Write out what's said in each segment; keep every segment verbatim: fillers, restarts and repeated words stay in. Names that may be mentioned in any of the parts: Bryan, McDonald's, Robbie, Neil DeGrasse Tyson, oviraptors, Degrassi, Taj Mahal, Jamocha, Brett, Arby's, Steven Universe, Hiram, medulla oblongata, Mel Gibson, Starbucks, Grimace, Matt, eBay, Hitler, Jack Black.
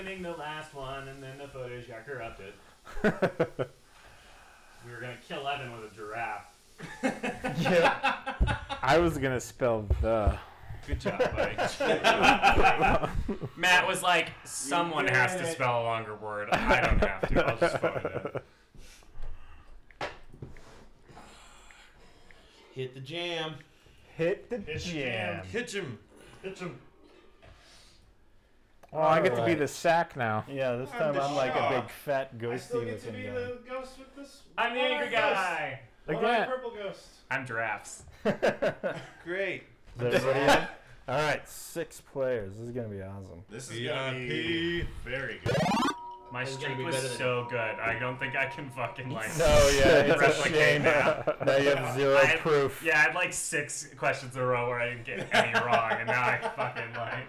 winning the last one, and then the footage got corrupted. We were going to kill Evan with a giraffe. Yeah. I was going to spell the. Good job, buddy. Matt was like, someone has to spell a longer word. I don't have to. I'll just find it. Hit the jam. Hit the Hit jam. jam. Hit him. Hit him. Oh, I get right. to be the sack now. Yeah, this time I'm, I'm like shock. a big fat ghosty. I still get to be guy. the ghost with this. I'm the angry guy. Like that. Purple ghost. I'm giraffes. Great. Is everybody in? All right, six players. This is gonna be awesome. This is V I P. Very good. My streak was so good. I don't think I can fucking like. No, yeah, it's a shame. Now. now you have zero I had, proof. Yeah, I had like six questions in a row where I didn't get any wrong, and now I fucking like.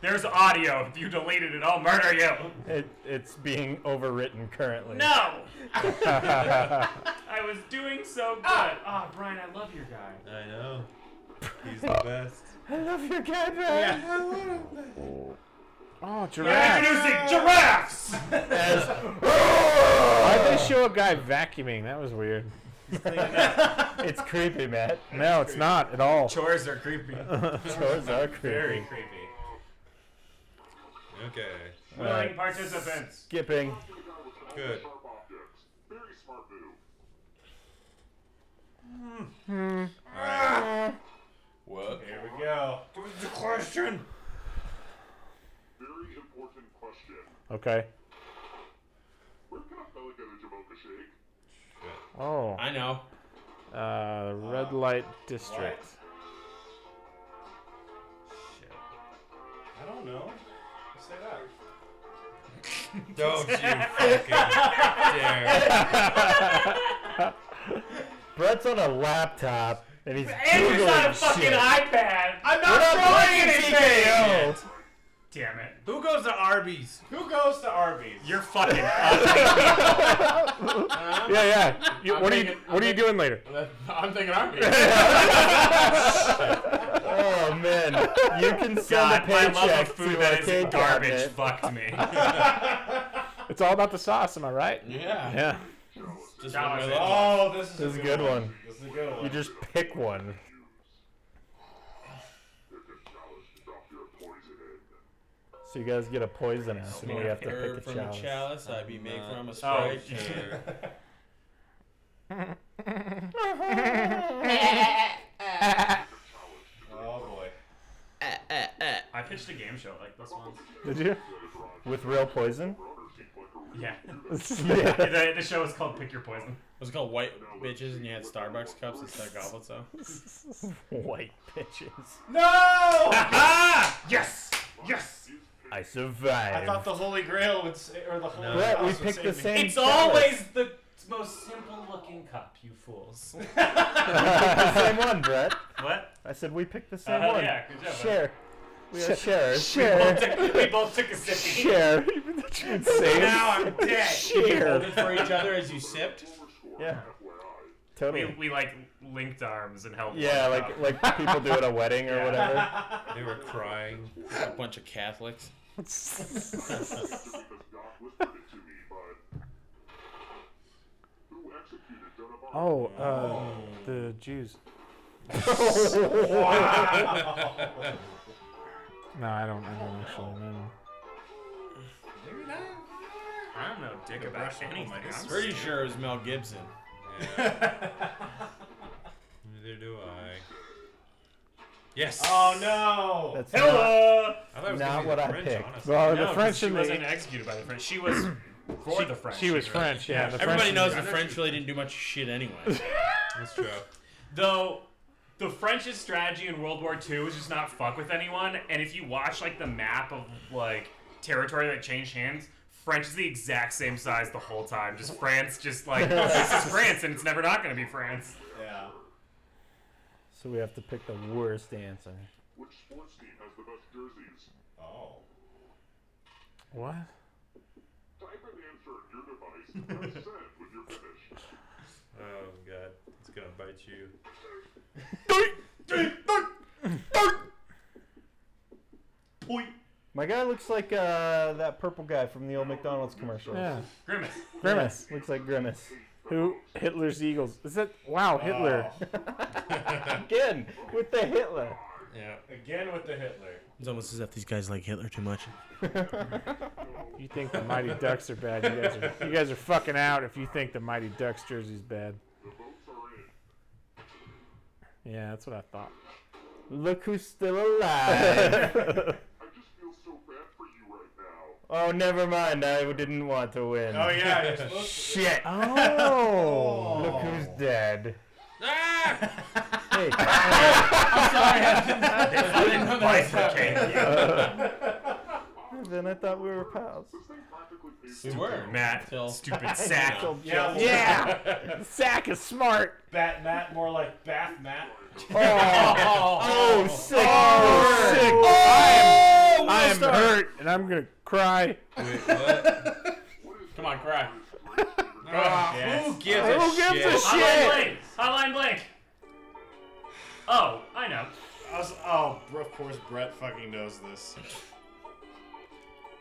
There's audio. If you deleted it, I'll murder you. It, it's being overwritten currently. No! I was doing so good. Ah, oh, Brian, I love your guy. I know. He's the best. I love your guy, Brian. Yeah. I love him. Oh, giraffes. You're introducing giraffes! As, why'd they show a guy vacuuming? That was weird. It's creepy, Matt. It's no, creepy. It's not at all. Chores are creepy. Chores are creepy. Very creepy. Okay. Willing right. participants. Skipping. Good. Mm-hmm. Alright. What? Here we go. Give us the question. Very important question. Okay. Where can a fella get a Jamocha shake? Shit. Oh. I know. Uh, red light uh, district. What? Shit. I don't know. Say that. Don't you fucking dare. Brett's on a laptop and he's Andrew's on a fucking shit. iPad. I'm not throwing anything. Damn it. Who goes to Arby's? Who goes to Arby's? You're fucking uh, Yeah, yeah. You, what thinking, are you What I'm are you doing later? I'm thinking Arby's. Oh, man. You can send God, a paycheck my love of food to that is garbage cabinet. Fucked me. It's all about the sauce, am I right? Yeah. Yeah. Just oh, this is, this a, good is a good one. one. This is a good one. You just pick one. So you guys get a poison ass, and we have to pick a chalice. A chalice I'd be made from a sprite chair. Oh boy! I pitched a game show like this one. Did you? With real poison? Yeah. yeah. The, the show was called Pick Your Poison. It was called White Bitches, and you had Starbucks cups instead of goblets, though. White bitches. No! Ah! Yes! Yes! I survived. I thought the Holy Grail would say, or the Holy Grail no. we picked the same. It's chalice. Always the most simple-looking cup, you fools. We picked the same one, Brett. What? I said we picked the same uh, one. Yeah, good job. Share. We are shares. Share. We, we both took a sip. Share. So now I'm dead. Share. You for each other as you sipped. Yeah. Totally. We, we like linked arms and helped. Yeah, like like people do at a wedding or yeah. whatever. They were crying. A bunch of Catholics. oh, uh, the Jews. Wow. No, I don't. I don't actually know. Maybe not. I don't know dick the about anybody. I'm pretty scared. sure it was Mel Gibson. Yeah. Neither do I. Yes. Oh no! That's Hello. Not, I was not what I French, picked. Honestly. Well, no, the French she wasn't executed by the French. She was for she, the French. She was right? French. Yeah. yeah. The Everybody French knows the French really didn't do much shit anyway. That's true. Though. The French's strategy in World War Two was just not fuck with anyone, and if you watch like the map of like territory that changed hands, French is the exact same size the whole time. Just France, just like this is France, and it's never not going to be France. Yeah. So we have to pick the worst answer. Which sports team has the best jerseys? Oh. What? Type an answer in your device and press send when you're finished. Oh god, it's gonna bite you. My guy looks like uh, that purple guy from the old McDonald's commercial. Yeah. Grimace. Grimace. Yeah. Looks like Grimace. Who? Hitler's Eagles. Is that? Wow, Hitler. Oh. Again, with the Hitler. Yeah, again with the Hitler. It's almost as if these guys like Hitler too much. You think the Mighty Ducks are bad. You guys are, you guys are fucking out if you think the Mighty Ducks jersey's bad. Yeah, that's what I thought. Look who's still alive. Oh, never mind. I didn't want to win. Oh, yeah. You're supposed to. Shit. Oh. Look who's dead. Ah! Hey. I'm sorry. I didn't know. Then I thought we were pals. We were. Matt. Stupid sack. Yeah. Yeah. Sack is smart. Bat Matt. More like Bath Matt. Oh. Oh, oh, sick. Oh, sick. Oh, I am, we'll I am hurt, and I'm going to. Cry. Wait, what? Come on, cry. Oh, yes. Who gives a who shit? Who gives a shit? Hotline blank. Hotline blank. Oh, I know. I was, oh, of course Brett fucking knows this.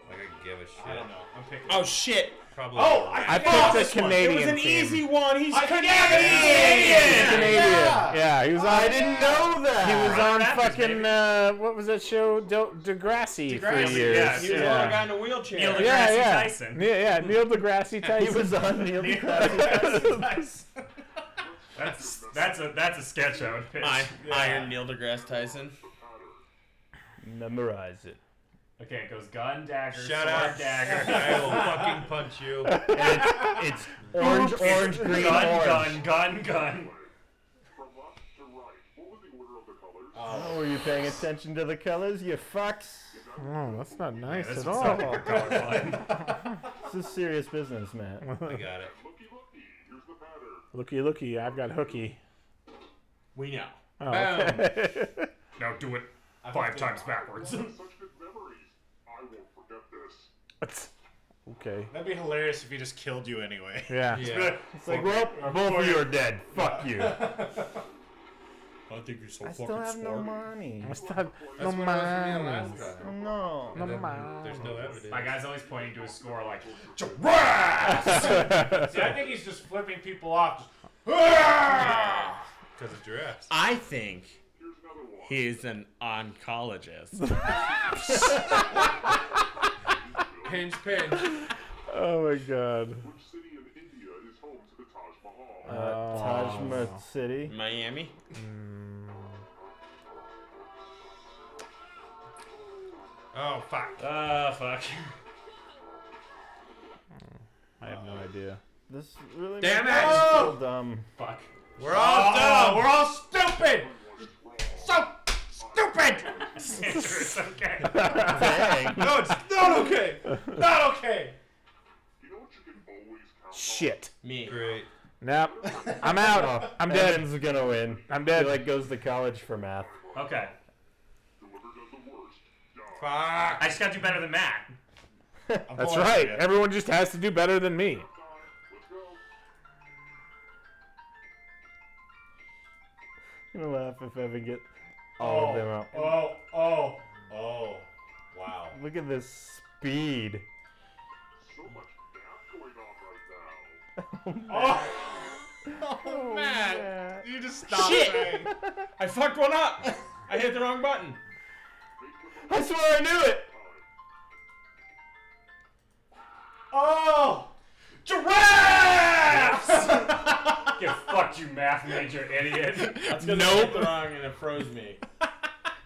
Like I give a shit. I don't know. I'm picking. Oh shit. Probably. Oh, I, I picked a Canadian. One. It was an team. Easy one. He's I Canadian. Canadian. Canadian. Yeah. yeah, he was on. I didn't know that. He was on Raptors, fucking uh, what was that show? De Degrassi, Degrassi for years. Yeah, he was yeah. on a guy in a wheelchair. Neil DeGrasse yeah, yeah. Tyson. Yeah, yeah. Neil DeGrasse Tyson. He was on Neil DeGrasse Tyson. that's that's a that's a sketch I would pitch. I, yeah. Iron Neil DeGrasse Tyson. Memorize it. Okay, it goes gun, dagger, Shut sword, up. dagger. I will fucking punch you. And it's, it's orange, Oops. orange, green, gun, orange. Gun, gun, gun. From left to right, what was the order of the colors? Oh, were you paying attention to the colors, you fucks? Oh, that's not nice yeah, at all. Colorblind. This is serious business, Matt. I got it. Looky, looky, I've got hooky. We know. Oh, okay. Now do it five times backwards. Okay. That'd be hilarious if he just killed you anyway. Yeah. yeah. It's like, well, both of you are dead. Fuck you. I think you're so I fucking smart. I still have no money. I still have no money. No. No money. There's no evidence. My guy's always pointing to his score like, giraffes! See, I think he's just flipping people off. Because of giraffes. I think... He's an oncologist. Pinch, pinch. Oh my god. Which city in India is home to the Taj Mahal? Uh, Taj Mahal City. Miami. Mm. Oh fuck. Ah uh, fuck. I have no uh, idea. This really. Damn it! Oh! So dumb. Fuck. We're all oh, dumb. We're all stupid. So stupid! It's okay. Dang. No, it's not okay. Not okay. You know what you can always count on? Shit. Me. Great. Nope. I'm out. I'm dead. Evan's gonna win. I'm dead. He like goes to college for math. Okay. Fuck. I just gotta do better than Matt. That's right. Everyone just has to do better than me. I'm gonna laugh if Evan gets all oh, of them out. Oh, oh, oh, wow. Look at this speed. So much math going on right now. Oh, oh, man. man. You just stopped Shit. Saying. I fucked one up. I hit the wrong button. I swear I knew it. Oh, giraffes! Get fucked, you math major idiot. That's because nope. I wrong and it froze me.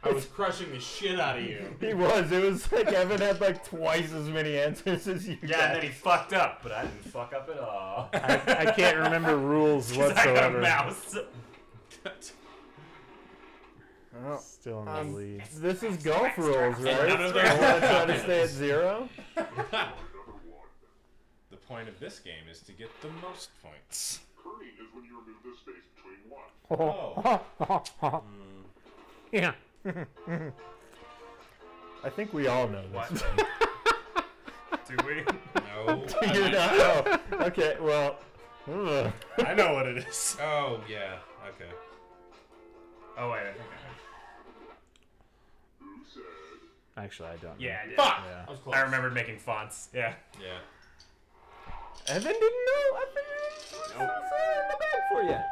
I was crushing the shit out of you. He was. It was like Evan had like twice as many answers as you. Yeah, got. And then he fucked up, but I didn't fuck up at all. I, I can't remember rules whatsoever. I got a mouse. Oh, still in the um, lead. This is golf rules, right? I want to try to stay at zero. The point of this game is to get the most points. Curving is when you remove the space between one. Oh. oh. mm. Yeah. I think we all know this. Do we? No. Do you not? Oh. Okay, well. I know what it is. Oh, yeah. Okay. Oh, wait. I think I know. Who said? Actually, I don't know. Yeah, yeah. Fuck! Yeah. I was close. I remembered making fonts. Yeah. Yeah. Evan didn't know. Evan didn't know. Nope. In the bag for you. I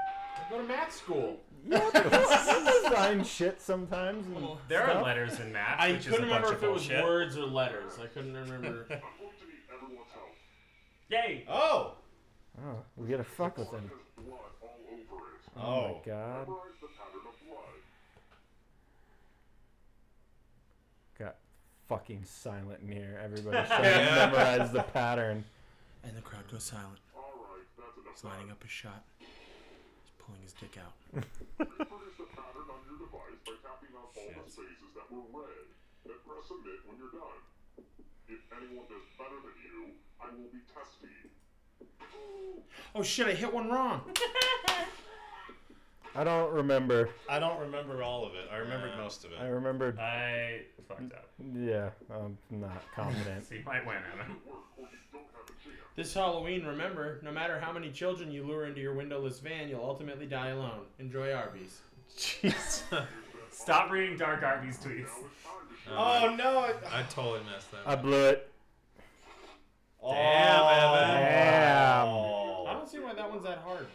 go to math school. You know, I design shit sometimes. And well, there stuff. Are letters in math. I couldn't remember if it was shit. Words or letters. I couldn't remember. Yay! Oh! Oh, we gotta fuck with him. Oh, oh my god. Got fucking silent in here. Everybody's trying yeah. to memorize the pattern. And the crowd goes silent. He's lining up his shot. He's pulling his dick out. Reproduce the pattern on your device by tapping on all the spaces that were red. Then press submit when you're done. If anyone does better than you, I will be testing. Oh shit, I hit one wrong. I don't remember. I don't remember all of it. I remembered uh, most of it. I remembered. I fucked up. Yeah, I'm not confident. So you might win, Evan. This Halloween, remember, no matter how many children you lure into your windowless van, you'll ultimately die alone. Enjoy Arby's. Jeez. Stop reading dark Arby's tweets. Uh, oh, no. I, I totally messed that up. I blew it. Damn, Evan. Damn. Oh. I don't see why that one's that hard.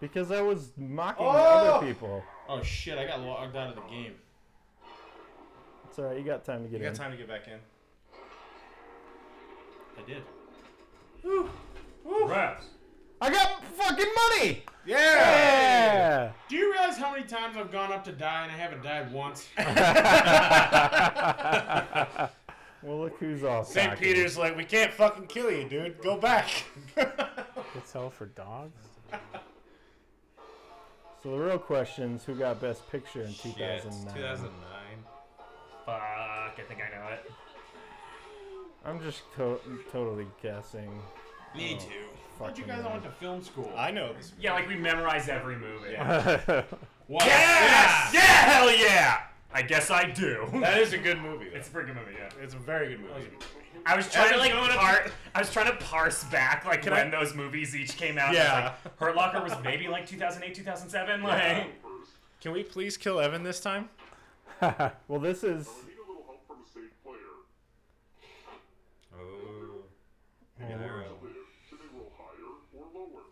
Because I was mocking oh! other people. Oh shit, I got logged out of the game. It's alright, you got time to get in. You got in. time to get back in. I did. Woo! Woo! Raps. I got fucking money! Yeah! yeah! Do you realize how many times I've gone up to die and I haven't died once? Well, look who's all Saint Peter's like, we can't fucking kill you, dude. Go back. It's hell for dogs? So the real question is who got best picture in two thousand nine. Two thousand nine. Fuck! I think I know it. I'm just to totally guessing. Me oh, too. How'd you guys all went to film school? I know this. Yeah, like we memorize every movie. Yeah. What? Yes! Yeah! Hell yeah! I guess I do. That is a good movie. Though. It's a pretty good movie. Yeah. It's a very good movie. I was trying Evan's to like par to... I was trying to parse back like Can when I... those movies each came out. Yeah. Like, Hurt Locker was maybe like two thousand eight, two thousand seven. Like, yeah. Can we please kill Evan this time? Well, this is. I need a little help from a safe player. Oh. Maybe an arrow. Should they roll higher or lower?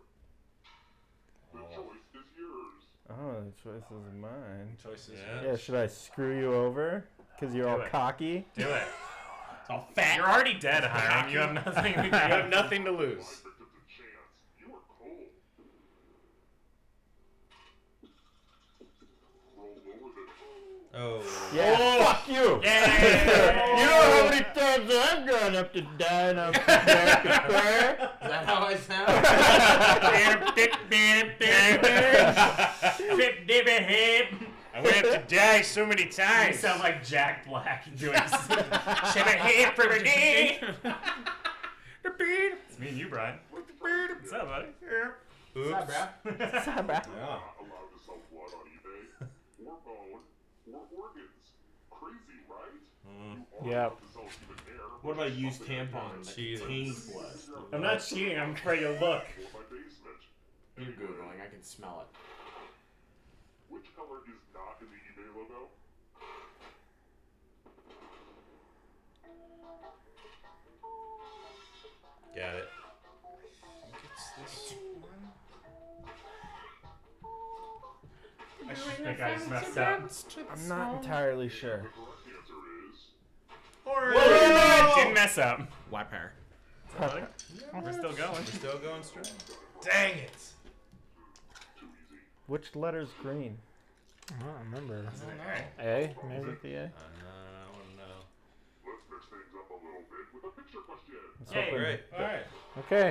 The choice is yours. Oh, the choice is mine. The choice is yours. Yeah. Should I screw you over? Because you're all cocky. Do it. Oh, fat. You're already dead, Hiram. You have nothing. You have nothing to lose. Oh. Yeah. Oh, fuck you. Yeah. You know how many times I've gone up to die and I'm back to prayer? Is that how I sound? I went up to die so many times. You sound like Jack Black doing It's me and you, Brian. What's up, buddy? Oops. What's up, bro? What's up, bro? Yeah. Allowed to sell blood on eBay, or bone, or organs. Crazy, right? Mm. Yeah. What about used tampons? Jesus. I'm not cheating. I'm afraid you'll look. You're Googling. I can smell it. Which color is not in the eBay logo? Got it. I think it's this one. I should think I just messed up. I'm not entirely sure. Or I didn't mess up. Why pair? We're still going. We're still going straight. Dang it! Which letter's green? I don't remember. I don't know. A? Maybe the A? I don't know. Let's mix things up a little bit with a picture question. Hey, great. All right. Okay.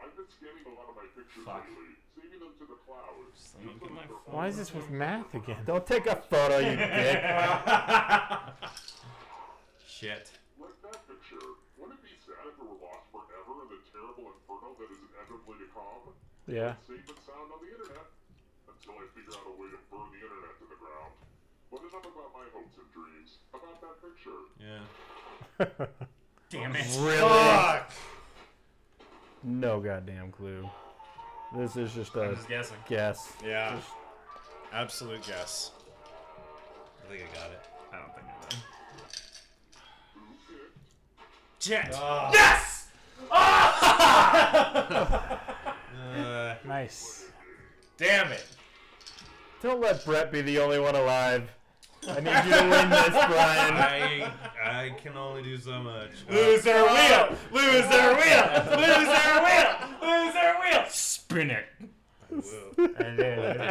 I've been scanning a lot of my pictures lately, saving them to the clouds. Let me get my phone. Why is this with math again? Don't take a photo, you dick. Shit. Like that picture, wouldn't it be sad if it were lost forever in the terrible inferno that is inevitably to come? Yeah. Safe and sound on the internet until I figure out a way to burn the internet to the ground. But enough about my hopes and dreams about that picture. Yeah. Damn it. Really? Fuck. No goddamn clue. This is just a I'm just guessing. guess. Yeah. Just... Absolute guess. I think I got it. I don't think I did. Jet. Oh. Yes! Oh! uh, nice. Damn it. Don't let Brett be the only one alive. I need you to win this, Brian. I, I can only do so much. Loser uh, wheel! Loser wheel! Loser wheel! Loser wheel! Spin it. I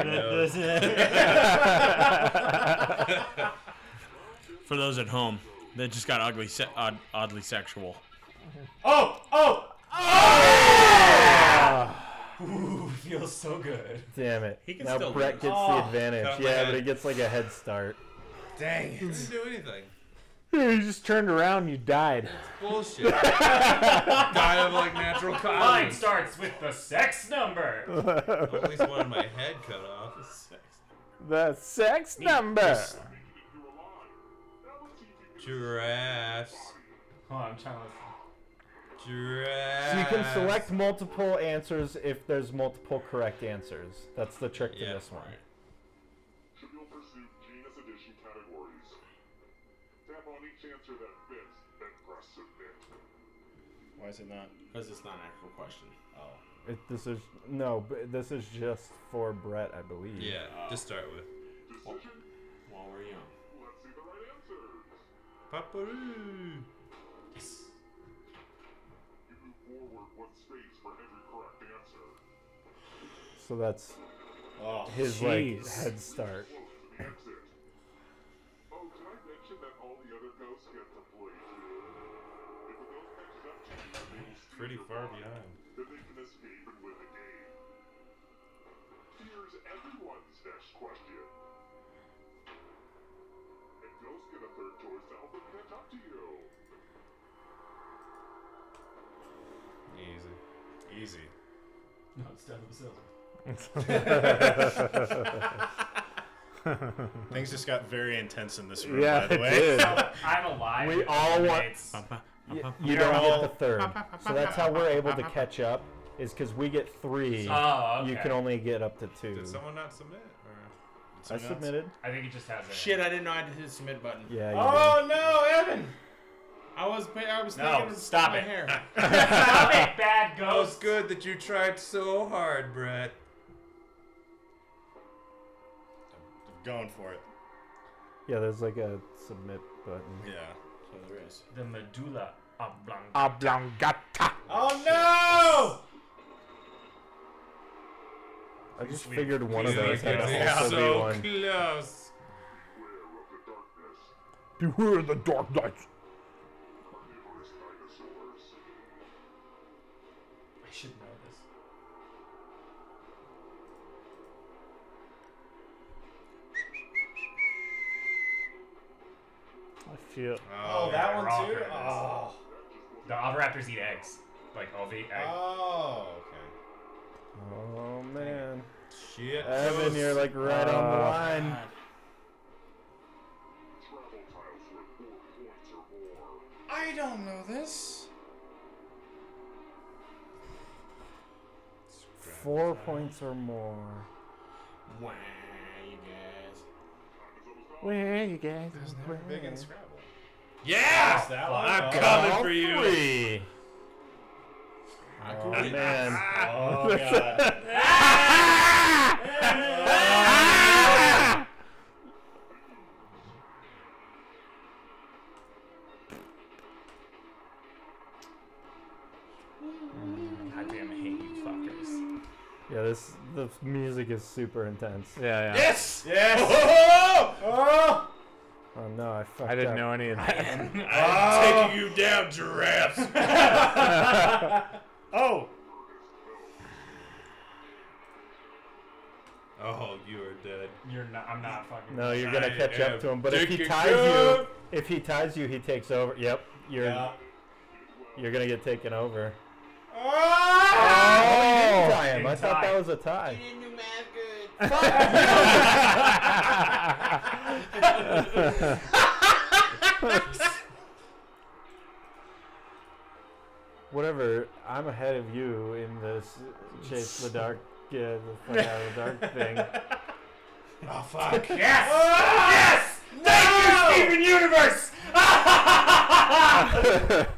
will. I know. For those at home, that just got ugly, se odd, oddly sexual. Oh! Oh! Oh! Yeah! Ooh, feels so good. Damn it. He can now still Brett lose. Gets oh, the advantage. Yeah, but he gets like a head start. Dang it. He didn't do anything. You just turned around and you died. That's bullshit. Died of like natural causes. Mine starts with the sex number. Well, at least one of my head cut off. The sex number. The sex number. Giraffes. Hold on, I'm trying to listen. Giraffes. So you can select multiple answers if there's multiple correct answers. That's the trick to yeah, this one. Right. Why is it not? Because it's not an actual question. Oh. It, this is no. This is just for Brett, I believe. Yeah. Uh, just start with. While, while we're young. Let's see the right answers. Paparoo. Yes. You move forward one space for every correct answer. So that's oh, his geez. Like head start. Pretty far behind. Then they can escape and win the game. Here's everyone's next question. And ghosts get a third choice to help them catch up to you. Easy. Easy. No, it's down themselves. Things just got very intense in this room, yeah, by the way. So, I'm alive. We all mates. want... You, you don't all... get the third, so that's how we're able to catch up. Is because we get three, oh, okay. You can only get up to two. Did someone not submit? Or... I submitted. Not... I think it just has it. Shit, I didn't know I had to hit the submit button. Yeah. Oh did. no, Evan! I was, I was no, thinking. Stop it! Hair. Stop it, bad ghost. It's good that you tried so hard, Brett. I'm going for it. Yeah, there's like a submit button. Yeah. So there is. The medulla oblongata. Oblongata. Oh no! I just Sweet. figured one of those had to also so one. Close. Beware of the dark nights. I should know this. I feel. Oh, oh that yeah, one too? Oh. The oviraptors eat eggs. Like, all the egg. Oh, okay. Oh, man. Shit. Evan, you're like right oh, on the line. God. I don't know this. Four points or more. Wow. Where are you guys? There's never big in Scrabble. Yeah! Oh, that one. I'm oh, coming oh, for you. Three. Oh, man. Oh, God. Oh, God damn, I hate you fuckers. Yeah, this the music is super intense. Yeah, yeah. Yes! Yes! Oh, oh, oh. Oh no, I fucked I didn't up. know any of that. I'm, I'm oh. taking you down, giraffes. Oh. Oh, you are dead. You're not. I'm not fucking. No, you're gonna catch up to him. But if he ties you, if he ties you, he takes over. Yep. You're. Yeah. You're gonna get taken over. Oh! Oh! Time. I thought that was a tie. You didn't do math good. Whatever. I'm ahead of you in this chase the dark, get the fuck out of the dark thing. Oh fuck! Yes! Oh! Yes! Thank no! you, Steven Universe.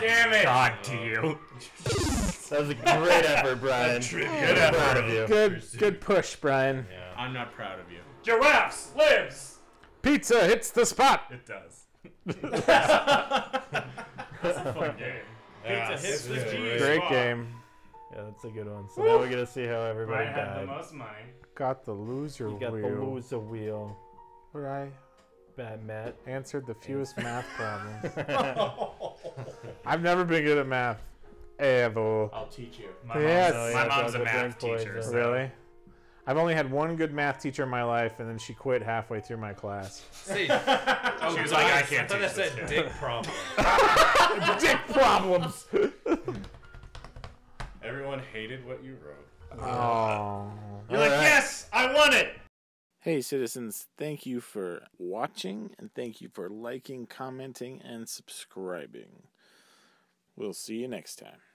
Damn it! God to you. That was a great effort, Brian. Good effort. Proud of you. Good, good push, Brian. Yeah. I'm not proud of you. Giraffes lives. Pizza hits the spot. It does. That's a fun game. Yeah, pizza hits the spot. Great game. Yeah, that's a good one. So Woo! Now we're gonna see how everybody died. Brian had the most money. Got the loser wheel. You got wheel. the loser wheel. What did I? Bad Matt answered the fewest math problems. I've never been good at math. Ever. I'll teach you. My yes. mom's, my mom's a math teacher. So. Really? I've only had one good math teacher in my life, and then she quit halfway through my class. See, oh, she was like, I can't I teach this. That's a dick problem. Dick problems. Everyone hated what you wrote. Oh. You're like, right. Yes, I won it. Hey citizens, thank you for watching, and thank you for liking, commenting, and subscribing. We'll see you next time.